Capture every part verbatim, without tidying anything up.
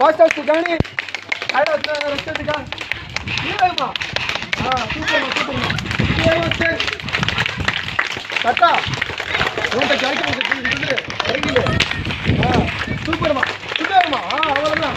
पाच ठिकाणी रस्ते ठिकाण काका ரொம்ப சூப்பர்மா சூப்பர்மா ஆ அவ்வளவுதான்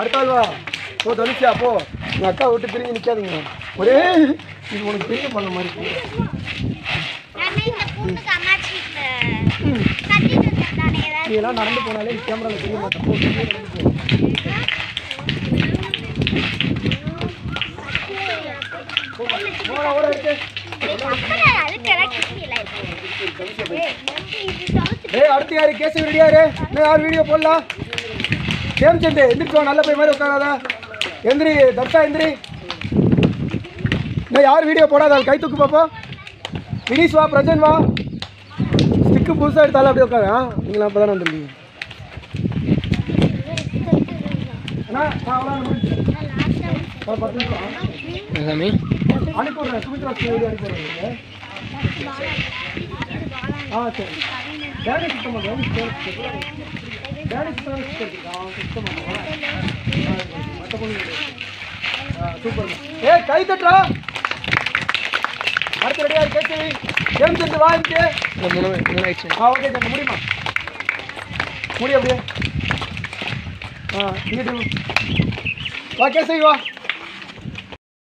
அடுத்தாள்வா போ தனிச்சா போ உங்கள் அக்கா விட்டு பிரிஞ்சு நிற்காதீங்க ஒரே இது உனக்கு பெரிய பண்ண மாதிரி இருக்கு இதெல்லாம் நடந்து போனாலே கேமரால தெரிய மாட்டேன் அடுத்து யாரு கேசவ ரெடியா இரு இன்னும் யார் வீடியோ போடலாம் சேம்சந்தே எந்திரிச்சோம் நல்ல போய் மாதிரி உட்காராதா எந்திரி தத்தா எந்திரி இன்னும் யார் வீடியோ போடாதாள் கை தூக்கு பார்ப்போம் வினீஷ் வா பிரஜன் வா ஸ்டிக்கு புதுசாக எடுத்தாலும் அப்படியே உட்காரு ஆ நீங்களாம் அப்போ தானே வந்துருக்கீங்க அனுப்பிடுறேன் சுமித்ரா வீடியோ அனுப்பிடுறேன் ஆ சரி டேனி சுத்தம் பண்ணுறேன் டேனி சுத்தம் சுத்தம் பண்ணுறேன் மற்ற பொண்ணு சூப்பர் ஏ கை தட்டுறா அடுத்த ரெடியாக கேட்டு கேம் செஞ்சு வாங்கிட்டு ஆ ஓகே சார் முடியுமா முடியும் அப்படியே ஆ இங்கிட்டு வா கேசவி வா